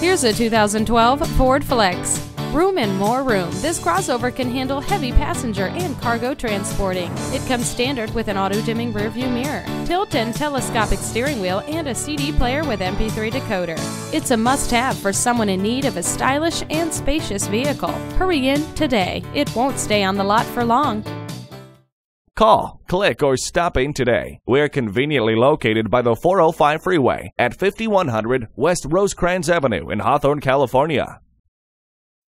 Here's a 2012 Ford Flex. Room and more room, this crossover can handle heavy passenger and cargo transporting. It comes standard with an auto-dimming rearview mirror, tilt and telescopic steering wheel, and a CD player with MP3 decoder. It's a must-have for someone in need of a stylish and spacious vehicle. Hurry in today. It won't stay on the lot for long. Call, click, or stop in today. We're conveniently located by the 405 freeway at 5100 West Rosecrans Avenue in Hawthorne, California.